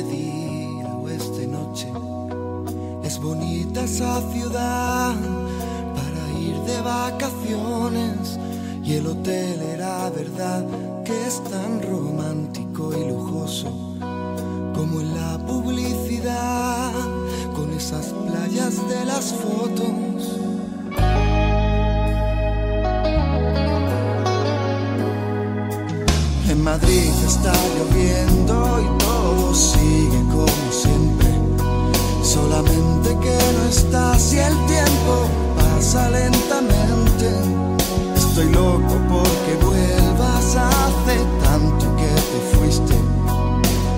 este día o esta noche. Es bonita esa ciudad para ir de vacaciones, y el hotel era verdad que es tan romántico y lujoso como en la publicidad, con esas playas de las fotos. En Madrid está lloviendo y todo sigue como siempre, solamente que no estás y el tiempo pasa lentamente. Estoy loco porque vuelvas, hace tanto que te fuiste.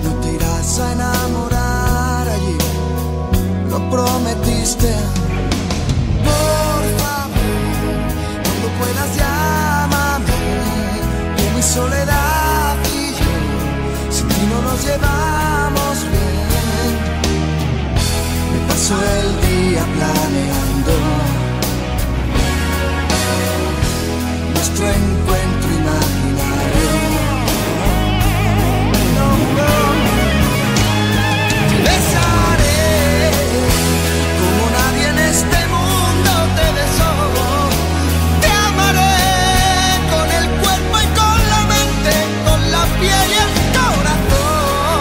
No te irás a enamorar allí, lo prometiste. Por favor, cuando puedas llámame, que mi soledad nos llevamos bien. Me paso el día planeando nuestro encuentro imaginario. Te besaré como nadie en este mundo te besó. Te amaré con el cuerpo y con la mente, con la piel y el corazón.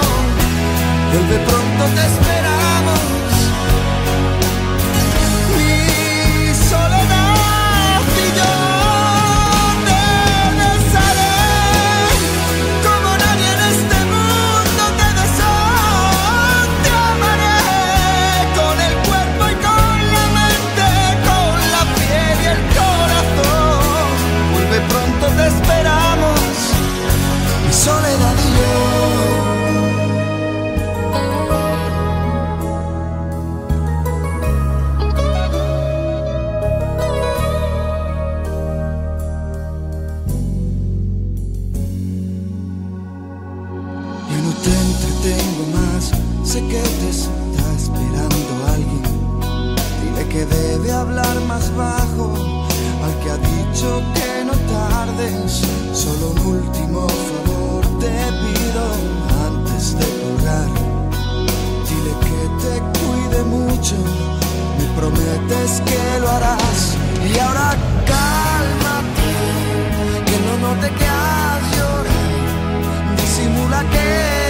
Vuelve pronto, te esperamos. Mi soledad y yo te besaré como nadie en este mundo te besó. Te amaré con el cuerpo y con la mente, con la piel y el corazón. Vuelve pronto, te esperamos. Mi soledad y yo. Te entretengo más, sé que te está esperando alguien. Dile que debe hablar más bajo al que ha dicho que no tardes. Solo un último favor te pido antes de colgar. Dile que te cuide mucho, me prometes que lo harás. Y ahora cálmate, que no note que has llorado. Disimula que